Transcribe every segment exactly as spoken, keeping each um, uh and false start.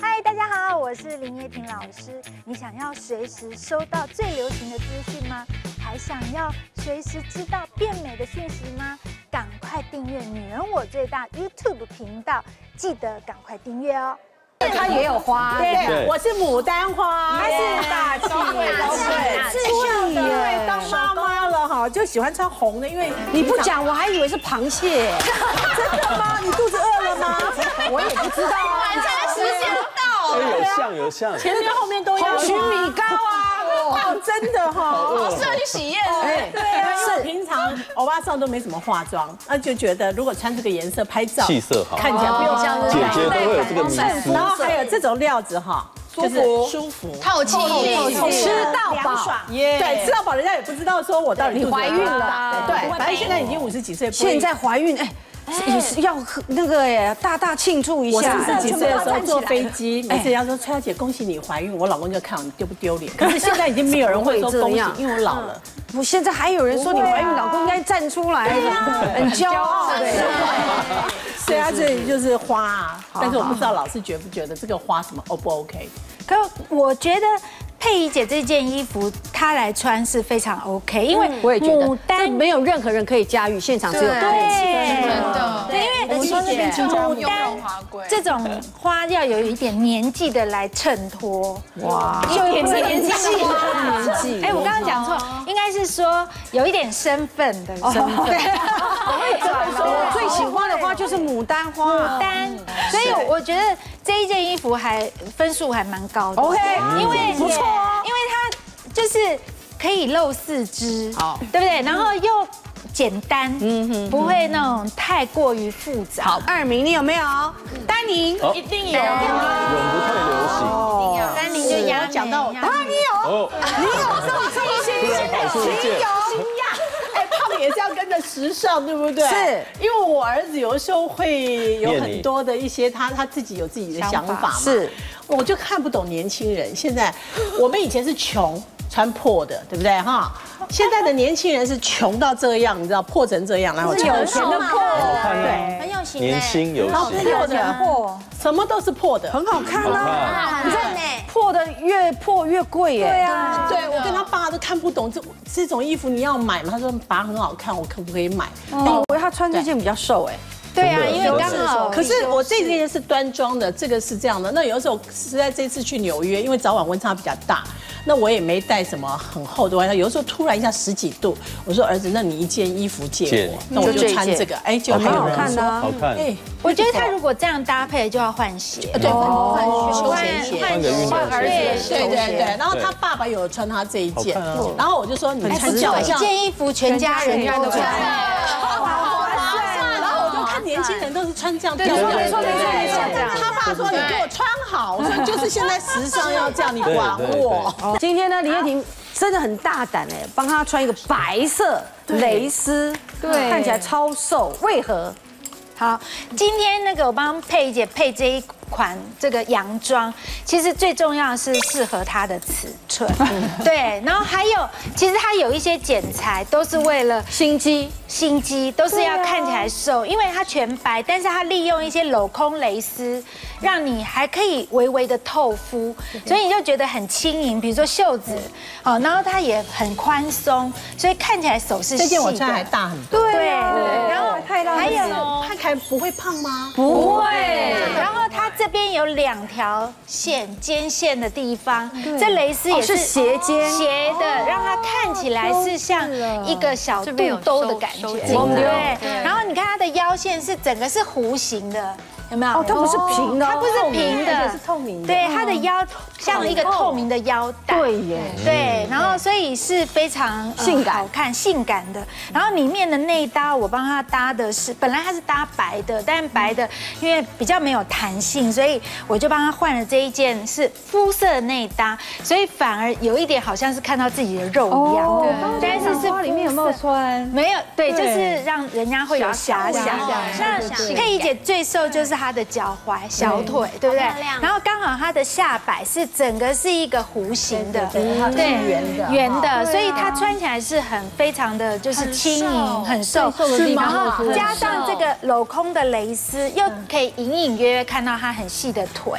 嗨，大家好，我是林叶萍老师。你想要随时收到最流行的资讯吗？还想要随时知道变美的讯息吗？赶快订阅《女人我最大》YouTube 频道，记得赶快订阅哦。 它也有花，对，我是牡丹花，它是大气，对，是对，当妈妈了哈，就喜欢穿红的，因为你不讲我还以为是螃蟹，真的吗？你肚子饿了吗？我也不知道，晚餐时间到了，有像有像，前面后面都有，红曲米糕啊，哦，真的哈，好适合去喜宴，哎，对啊，是平常欧巴桑都没什么化妆，那就觉得如果穿这个颜色拍照，气色好，看起来不用这样子，姐姐都会有这个迷思。 还有这种料子哈，就是舒服、透气、吃到饱，对，吃到饱，人家也不知道说我到底怀孕了，对，反正现在已经五十几岁，现在怀孕哎，要那个哎，大大庆祝一下。我五十几岁的时候坐飞机，每次人家说蔡小姐恭喜你怀孕，我老公就看我丢不丢脸。可是现在已经没有人会说恭喜，因为我老了。我现在还有人说你怀孕，老公应该站出来，很骄傲的。 对啊，这里就是花啊，但是我不知道老师觉不觉得这个花什么 O 不 OK？ 可我觉得佩仪姐这件衣服她来穿是非常 OK， 因为我也觉得牡丹没有任何人可以驾驭，现场只有佩仪，真的。对，因为我说那边牡丹这种花要有一点年纪的来衬托，哇，有一点年纪，年纪。哎，我刚刚讲错，应该是说有一点身份的身份。 我最喜欢的花就是牡丹花，牡丹，所以我觉得这一件衣服还分数还蛮高的 ，OK， 因为不错啊，因为它就是可以露四肢，好，对不对？然后又简单，嗯哼，不会那种太过于复杂。好，二名你有没有？丹宁一定有，永不退流行，丹宁就要讲到他，你有，你有这么忠心，你有。 也是要跟着时尚，对不对？是，因为我儿子有时候会有很多的一些他他自己有自己的想法嘛，是，我就看不懂年轻人。现在我们以前是穷穿破的，对不对哈？现在的年轻人是穷到这样，你知道破成这样，然后有钱的破，对，很有型，年轻有型，破的破，什么都是破的，很好看啊，很赞呢。破的越破越贵耶，对啊，对我跟他爸都看不懂这这种衣服你要买吗？他说爸很好看，我可不可以买？哦，我他穿这件比较瘦哎。 对啊，因为刚好。可是我这件是端庄的，这个是这样的。那有的时候是在这次去纽约，因为早晚温差比较大，那我也没带什么很厚的外套。有的时候突然一下十几度，我说儿子，那你一件衣服借我，那我就穿这个。哎，就很好看啊，好看。哎，我觉得他如果这样搭配，就要换鞋，对，换休闲鞋，换个运动鞋。对对对。然后他爸爸有穿他这一件，然后我就说你穿这样，一件衣服全家人都穿。 年轻人都是穿这样，对，没错没错没错。他爸说：“你给我穿好。”所以就是现在时尚要这样，你管我。今天呢，林叶萍真的很大胆哎，帮他穿一个白色蕾丝，对，看起来超瘦，为何？好，今天那个我帮佩姐配这一款这个洋装，其实最重要的是适合她的尺寸，对。然后还有，其实它有一些剪裁都是为了心机，心机都是要看起来瘦，因为它全白，但是它利用一些镂空蕾丝，让你还可以微微的透肤，所以你就觉得很轻盈。比如说袖子，哦，然后它也很宽松，所以看起来手是细的。这件我穿还大很多，对。然后还有它。 不会胖吗？不会。然后它这边有两条线肩线的地方，这蕾丝也是斜肩斜的，让它看起来是像一个小肚兜的感觉。对。然后你看它的腰线是整个是弧形的，有没有？哦，它不是平的，它不是平的，是透明的。对，它的腰像一个透明的腰带。对耶。对，然后所以是非常性感、好看、性感的。然后里面的内搭我帮它搭的是，本来它是搭。 白的，但白的因为比较没有弹性，所以我就帮他换了这一件是肤色内搭，所以反而有一点好像是看到自己的肉一样。但是是里面有没有穿？没有，对，就是让人家会有遐想。那佩仪姐最瘦就是她的脚踝、小腿，对不对？然后刚好她的下摆是整个是一个弧形的，对，圆的，圆的，所以她穿起来是很非常的就是轻盈、很瘦，然后加上这个镂空的蕾丝，又可以隐隐约约看到她很细的腿。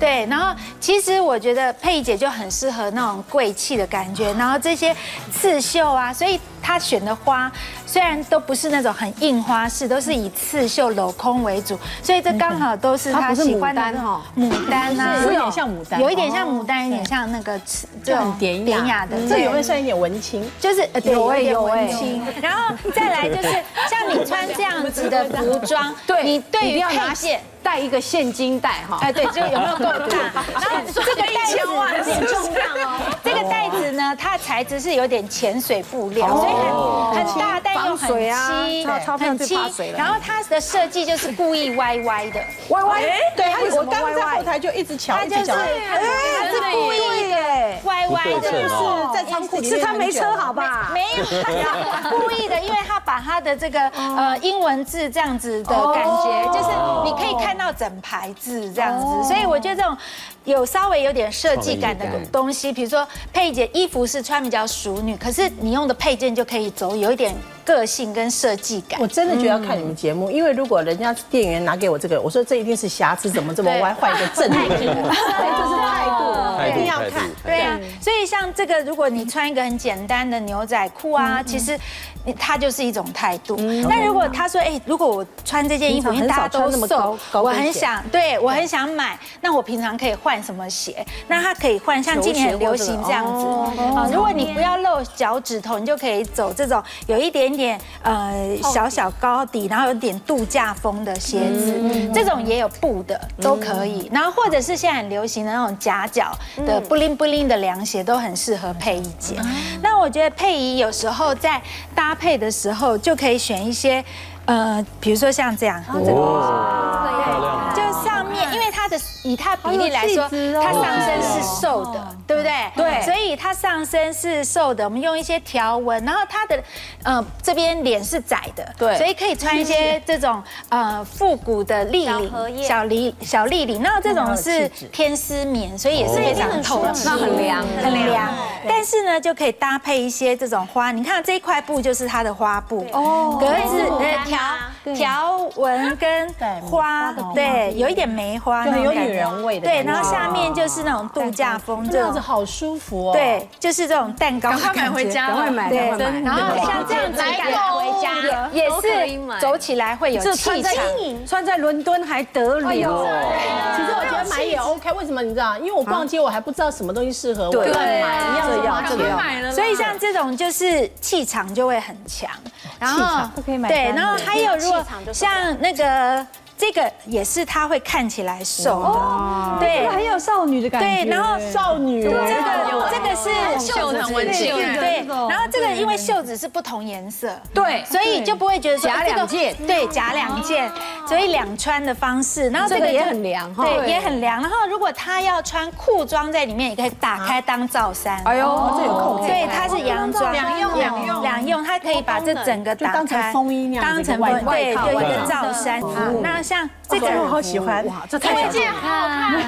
对，然后其实我觉得佩仪姐就很适合那种贵气的感觉，然后这些刺绣啊，所以她选的花虽然都不是那种很硬花式，都是以刺绣镂空为主，所以这刚好都是她喜欢的哈，牡丹啊，有点像牡丹，有一点像牡丹，有点像那个这种典雅的，这有没有算一点文青？就是有哎有文青，然后再来就是像你穿这样子的服装，对你对于佩姐。 带一个现金袋哈，哎对，就有没有够大？然后这个袋子有点重量哦。这个袋子呢，它的材质是有点潜水布料，所以很很大，但又很轻，很轻。然后它的设计就是故意歪歪的，歪歪。对，我刚刚在后台就一直瞧，一直瞧，哎，是故意的，歪歪的，就是在仓库，是他没车好吧？没有，故意的，因为他把他的这个呃英文字这样子的感觉，就是你可以看。 看到整排字这样子，所以我觉得这种有稍微有点设计感的东西，比如说佩姐衣服是穿比较淑女，可是你用的配件就可以走有一点个性跟设计感。我真的觉得要看你们节目，因为如果人家店员拿给我这个，我说这一定是瑕疵，怎么这么歪，换一个正品，这是态度，一定要看。对啊，所以像这个，如果你穿一个很简单的牛仔裤啊，其实。 它就是一种态度。那如果他说，哎，如果我穿这件衣服，因为大家都瘦，我很想，对我很想买，那我平常可以换什么鞋？那它可以换，像今年很流行这样子。啊，如果你不要露脚趾头，你就可以走这种有一点点呃小小高底，然后有点度假风的鞋子，这种也有布的都可以。然后或者是现在很流行的那种夹脚的布灵布灵的凉鞋，都很适合佩仪姐。那我觉得佩仪有时候在搭 搭配的时候就可以选一些，呃，比如说像这样，就上面，因为它的以它比例来说，它上身是瘦的，对不对？对，所以它上身是瘦的，我们用一些条纹，然后它的，呃，这边脸是窄的，对，所以可以穿一些这种呃复古的立领，小立小立领，那这种是天丝棉，所以也是非常透气，很凉，很凉。 但是呢，就可以搭配一些这种花。你看这一块布就是它的花布哦，格子呃条条纹跟花，对，有一点梅花，就很有女人味的。对，然后下面就是那种度假风，这样子好舒服哦。对，就是这种蛋糕，赶快买回家，赶快买，赶快买。然后像这样子赶回家也是走起来会有气场，穿在伦敦还得了。其实我觉得买也 OK， 为什么你知道？因为我逛街我还不知道什么东西适合我，买一样。 所以像这种就是气场就会很强，然后对，然后还有如果像那个这个也是它会看起来瘦的，对，很有少女的感觉。对，然后少女这个这个是袖子很文静，对，然后这个因为袖子是不同颜色，对，所以就不会觉得夹两件，对，夹两件，所以两穿的方式，然后这个也很凉，对，也很凉。然后如果他要穿裤装在里面，也可以打开当罩衫。哎呦，这有空。对，它是洋装，两用两用两用，它可以把这整个打开，当成外套，对，就一个罩衫。那 像这个我好喜欢，哇，这太件好看了，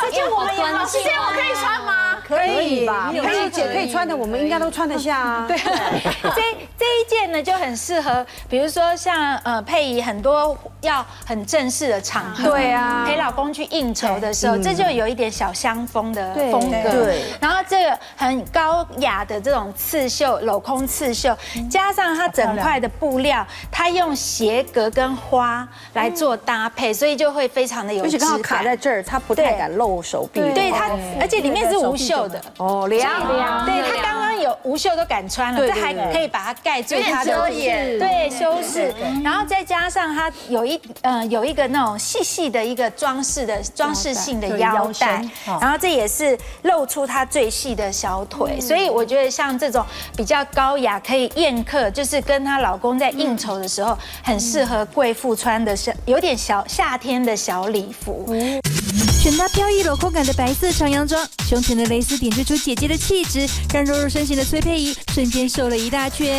这件我们也好喜欢，我可以穿吗？可以吧，可以姐可以穿的，我们应该都穿得下啊。对，这这一件呢就很适合，比如说像呃佩仪很多要很正式的场合，对啊，陪老公去应酬的时候，这就有一点小香风的风格。对，然后这个很高雅的这种刺绣镂空刺绣，加上它整块的布料，它用斜格跟花来做。 做搭配，所以就会非常的有质感。而且刚好卡在这儿，它不太敢露手臂。对它，而且里面是无袖的哦，凉凉。对它刚刚有无袖都敢穿了，这还可以把它盖住它的遮掩，对修饰。然后再加上它有一呃有一个那种细细的一个装饰的装饰性的腰带，然后这也是露出它最细的小腿。所以我觉得像这种比较高雅，可以宴客，就是跟她老公在应酬的时候，很适合贵妇穿的。 有点小夏天的小礼服，选搭飘逸镂空感的白色长洋装，胸前的蕾丝点缀出姐姐的气质，让肉肉身形的崔佩仪瞬间瘦了一大圈。